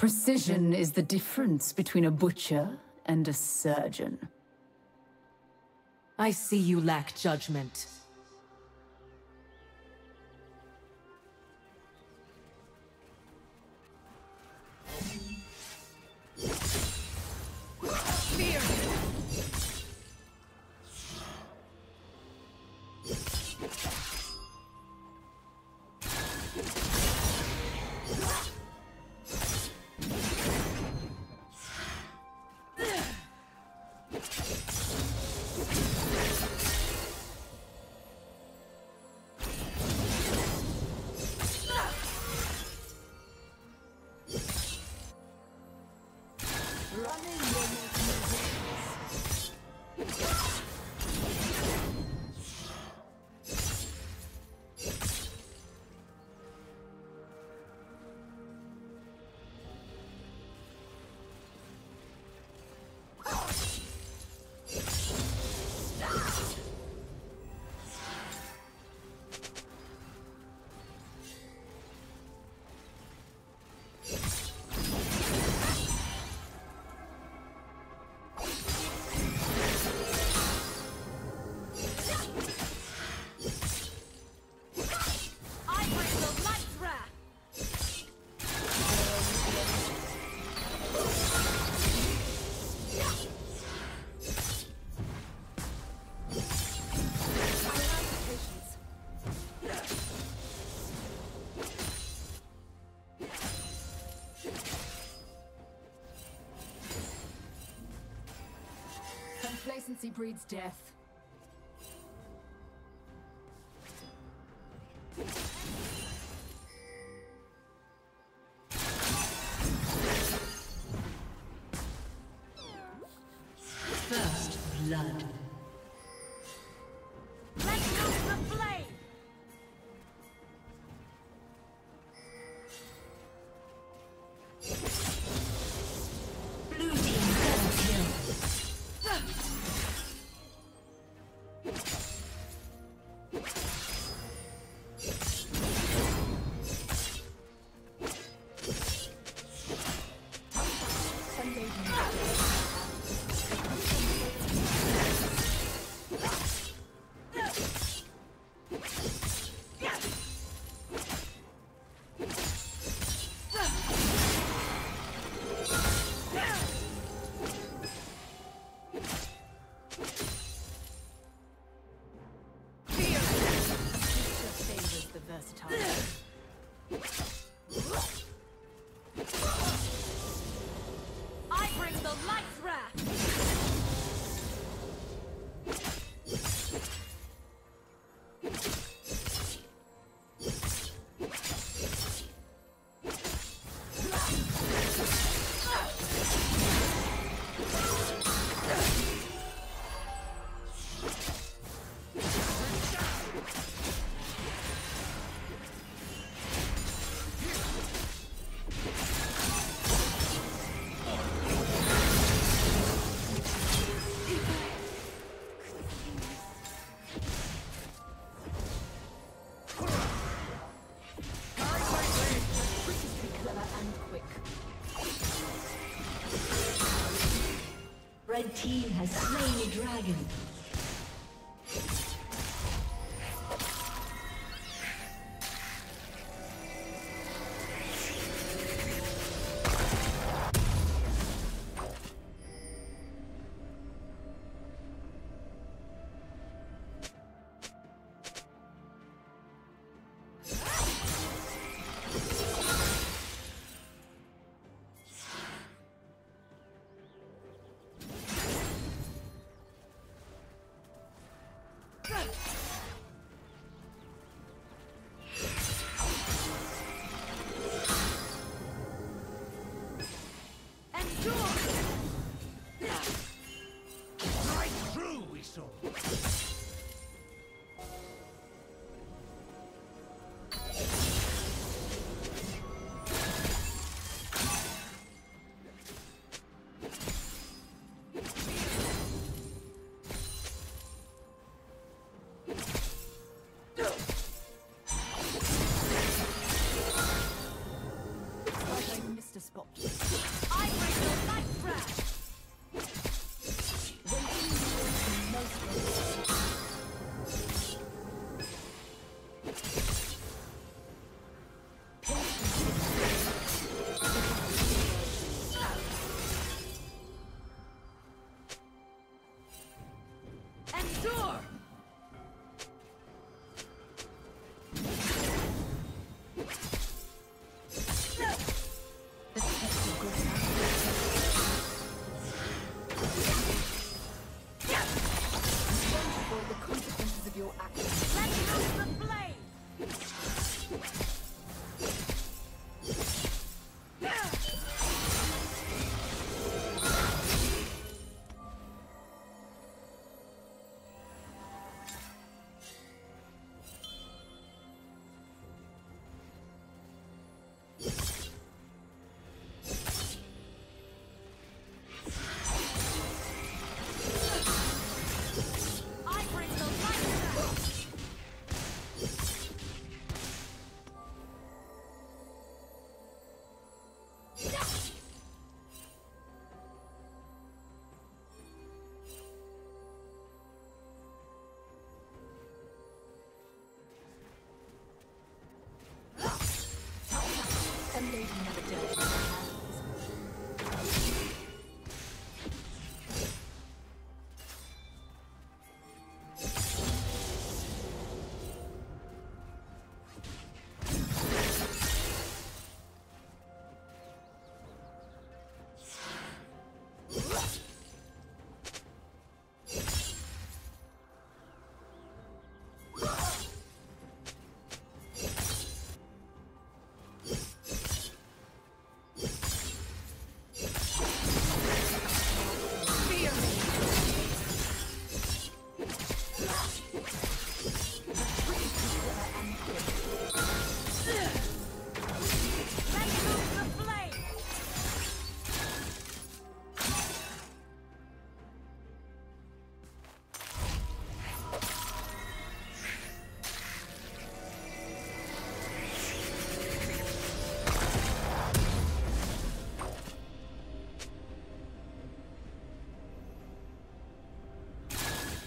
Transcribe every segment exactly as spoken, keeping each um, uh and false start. Precision is the difference between a butcher and a surgeon. I see you lack judgment. Complacency breeds death. First blood. Red team has slain the dragon. difficult. I bring the light flash. Lady never does.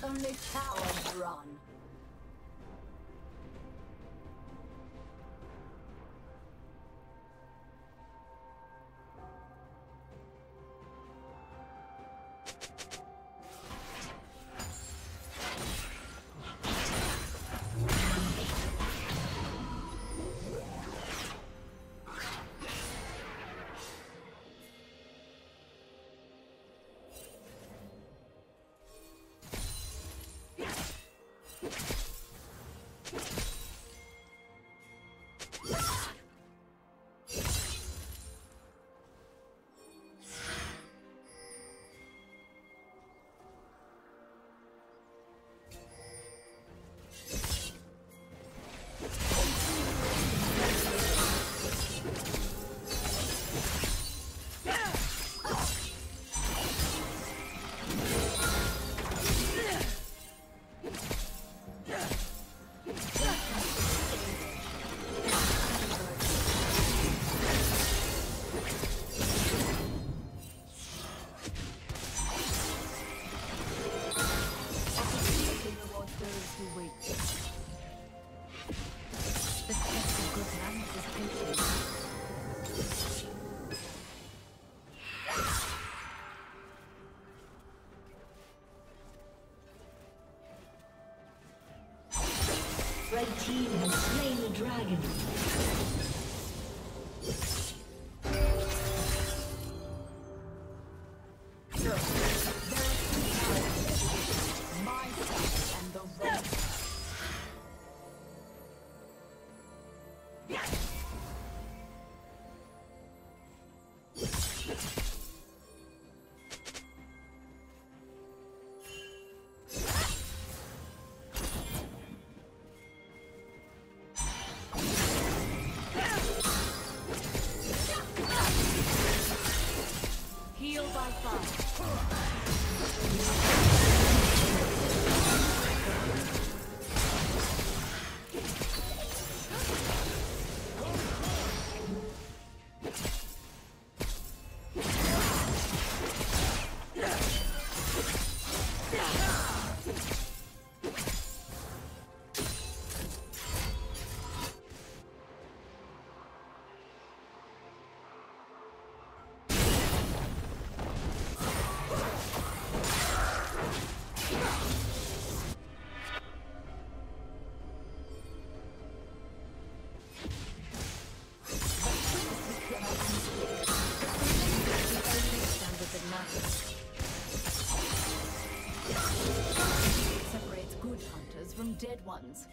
Only cowards run. Red team has slain the dragon. buttons.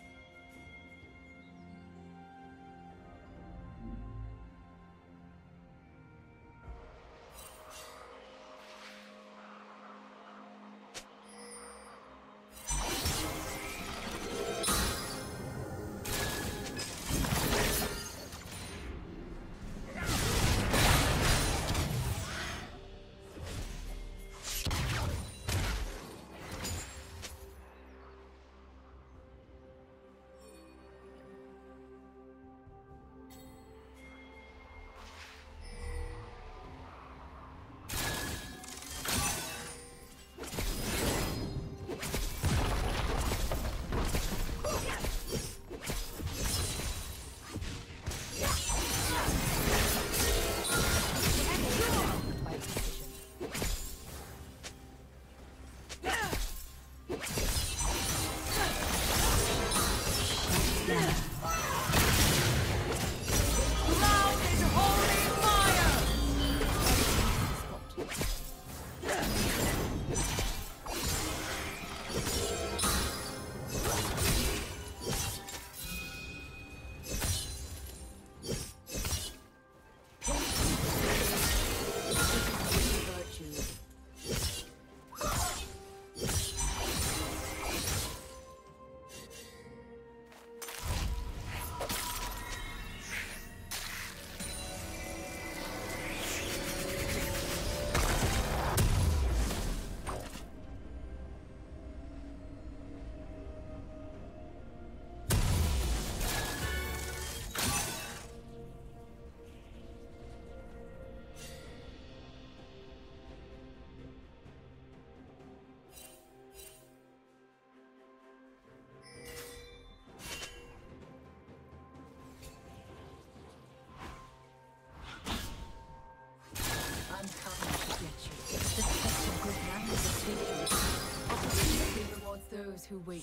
Those who wait.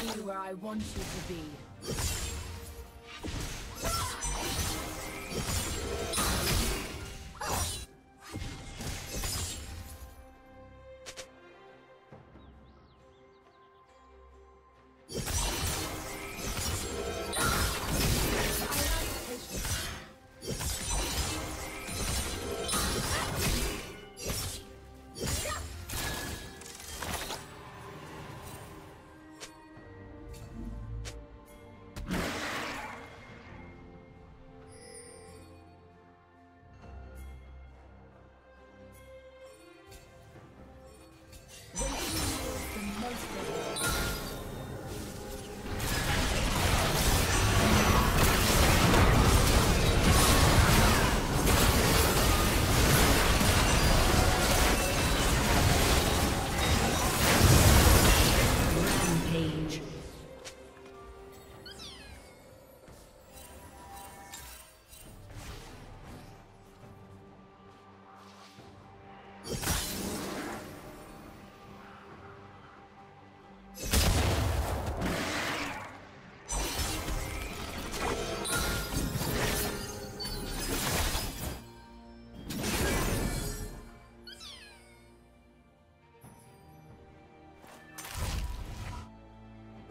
Be where I want you to be.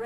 The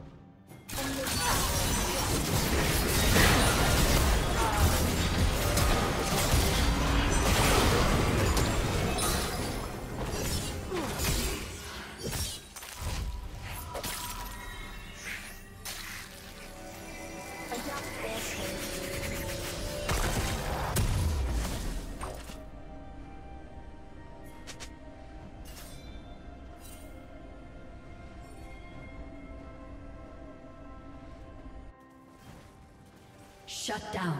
Shut down.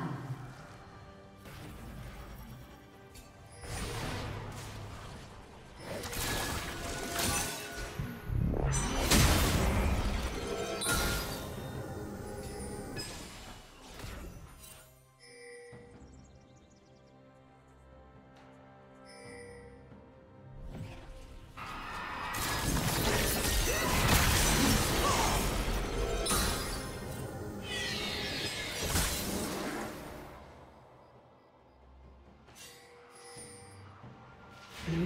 Blue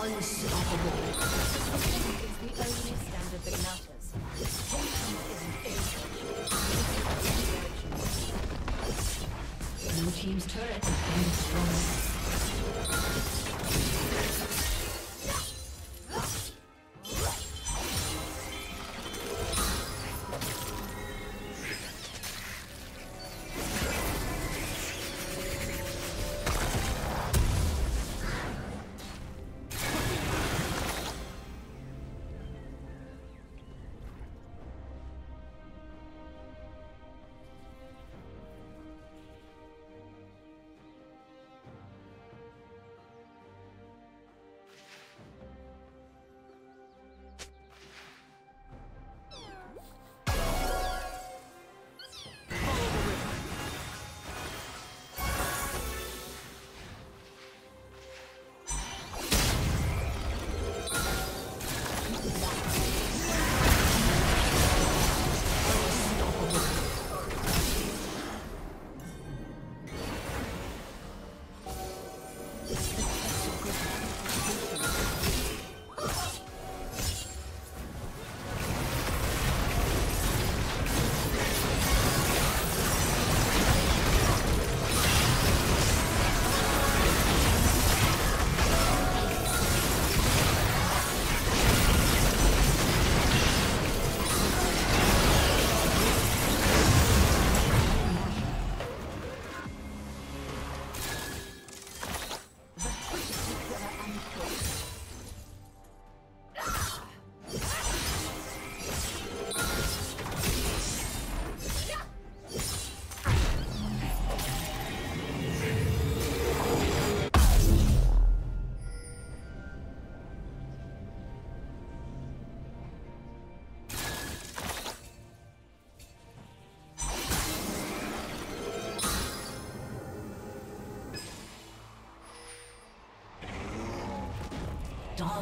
Unstoppable. It's the only standard that matters. Blue team's turret has been dominating.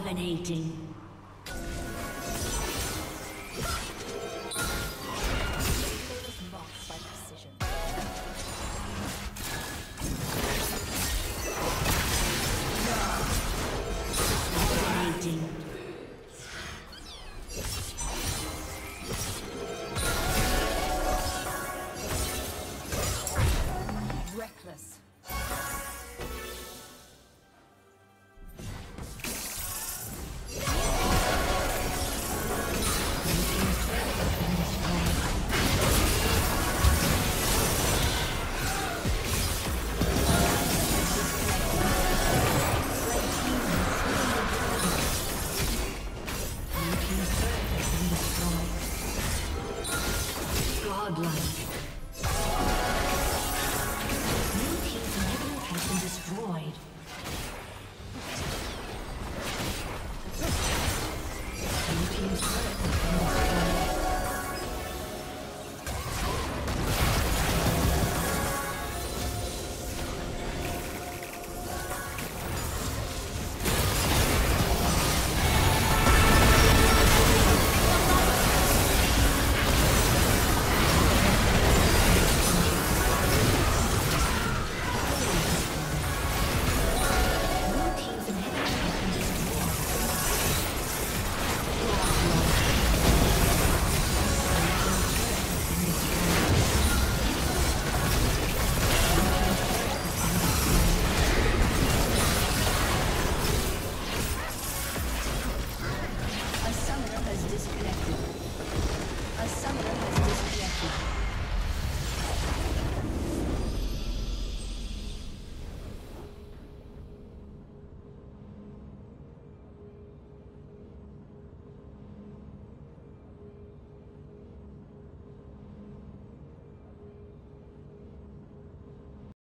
Thank you. Bloodline. New team's inhibitor has been destroyed. New team's turret.